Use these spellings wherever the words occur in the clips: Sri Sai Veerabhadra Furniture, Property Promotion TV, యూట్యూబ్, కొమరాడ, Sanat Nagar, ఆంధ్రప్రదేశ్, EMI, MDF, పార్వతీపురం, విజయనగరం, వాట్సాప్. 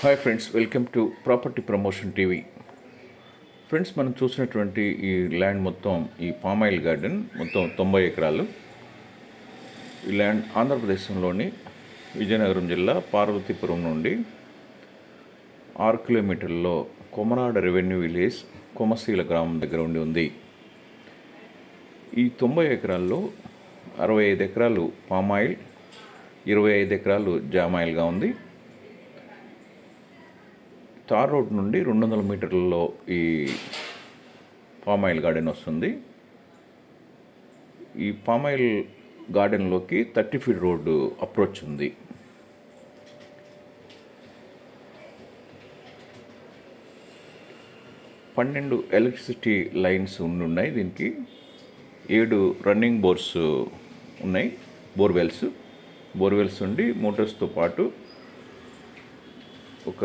Hi friends, welcome to Property Promotion TV. Friends, మనం చూసినటువంటి ఈ ల్యాండ్ మొత్తం ఈ పామ్ ఆయిల్ గార్డెన్ మొత్తం 90 ఎకరాలు. ఈ ల్యాండ్ ఆంధ్రప్రదేశ్లోని విజయనగరం జిల్లా పార్వతీపురం నుండి 6 కిలోమీటర్లలో కొమరాడ రెవెన్యూ విలేజ్ కొమసీల గ్రామం దగ్గర ఉంది. ఈ 90 ఎకరాల్లో 65 ఎకరాలు పామ్ ఆయిల్, 25 ఎకరాలు జామ్ ఆయిల్ గా ఉంది. తార్ రోడ్ నుండి 200 మీటర్లలో ఈ పామ్ ఆయిల్ గార్డెన్ వస్తుంది. ఈ పామ్ ఆయిల్ గార్డెన్లోకి 30 feet రోడ్డు అప్రోచ్ ఉంది. పన్నెండు ఎలక్ట్రిసిటీ లైన్స్ ఉన్నాయి. దీనికి 7 రన్నింగ్ బోర్స్ ఉన్నాయి. బోర్వెల్స్ ఉండి మోటార్స్తో పాటు ఒక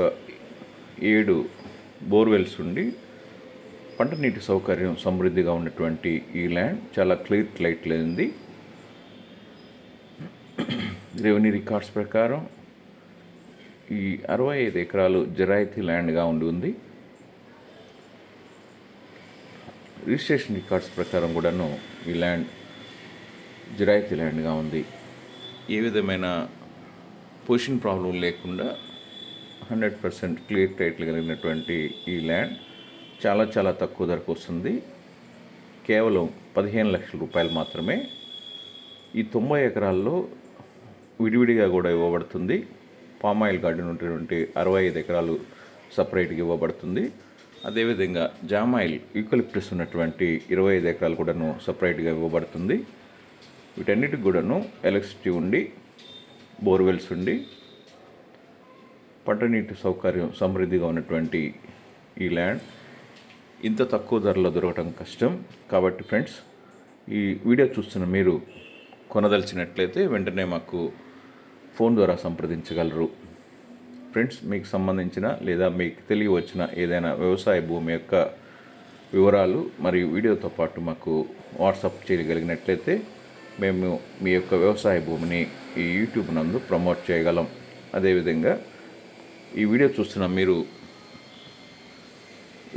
7 బోర్వెల్స్ ఉండి పంట నీటి సౌకర్యం సమృద్ధిగా ఉన్నటువంటి ఈ ల్యాండ్ చాలా క్లియర్ లేనిది. రెవెన్యూ రికార్డ్స్ ప్రకారం ఈ 65 ఎకరాలు జరాయితీ ల్యాండ్గా ఉంది. రిజిస్ట్రేషన్ రికార్డ్స్ ప్రకారం కూడాను ఈ ల్యాండ్ జరాయితీ ల్యాండ్గా ఉంది. ఏ విధమైన పొజిషన్ ప్రాబ్లం లేకుండా 100% క్లియర్ టైటిల్ కలిగినటువంటి ఈ ల్యాండ్ చాలా చాలా తక్కువ ధరకు వస్తుంది. కేవలం 15 లక్షల రూపాయలు మాత్రమే. ఈ 90 ఎకరాల్లో విడివిడిగా కూడా ఇవ్వబడుతుంది. పామ్ ఆయిల్ గార్డెన్ ఉన్నటువంటి 65 ఎకరాలు సపరేట్గా ఇవ్వబడుతుంది. అదేవిధంగా జామ్ ఆయిల్, యూకలిప్టస్ ఉన్నటువంటి 25 ఎకరాలు కూడాను సపరేట్గా ఇవ్వబడుతుంది. వీటన్నిటికి కూడాను ఎలక్ట్రిసిటీ ఉండి, బోర్వెల్స్ ఉండి పంట నీటి సౌకర్యం సమృద్ధిగా ఉన్నటువంటి ఈ ల్యాండ్ ఇంత తక్కువ ధరలో దొరకడం కష్టం. కాబట్టి ఫ్రెండ్స్, ఈ వీడియో చూస్తున్న మీరు కొనదలిచినట్లయితే వెంటనే మాకు ఫోన్ ద్వారా సంప్రదించగలరు. ఫ్రెండ్స్, మీకు సంబంధించిన లేదా మీకు తెలియవచ్చిన ఏదైనా వ్యవసాయ భూమి యొక్క వివరాలు మరియు వీడియోతో పాటు మాకు వాట్సాప్ చేయగలిగినట్లయితే మేము మీ యొక్క వ్యవసాయ భూమిని ఈ యూట్యూబ్ నందు ప్రమోట్ చేయగలం. అదేవిధంగా ఈ వీడియో చూస్తున్న మీరు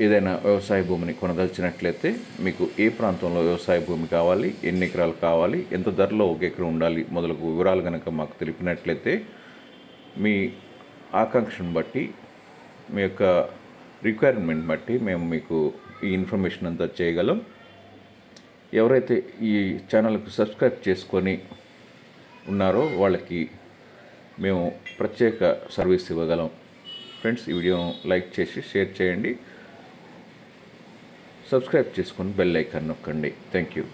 ఏదైనా వ్యవసాయ భూమిని కొనదలిచినట్లయితే మీకు ఏ ప్రాంతంలో వ్యవసాయ భూమి కావాలి, ఎన్ని ఎకరాలు కావాలి, ఎంత ధరలో 1 ఎకరం ఉండాలి మొదలగు వివరాలు కనుక మాకు తెలిపినట్లయితే మీ ఆకాంక్షను బట్టి, మీ యొక్క రిక్వైర్మెంట్ బట్టి మేము మీకు ఈ ఇన్ఫర్మేషన్ అంతా చేయగలం. ఎవరైతే ఈ ఛానల్కు సబ్స్క్రైబ్ చేసుకొని ఉన్నారో వాళ్ళకి మేము ప్రత్యేక సర్వీస్ ఇవ్వగలం. ఫ్రెండ్స్, ఈ వీడియోను లైక్ చేసి షేర్ చేయండి. సబ్స్క్రైబ్ చేసుకొని బెల్ ఐకాన్ నొక్కండి. Thank you.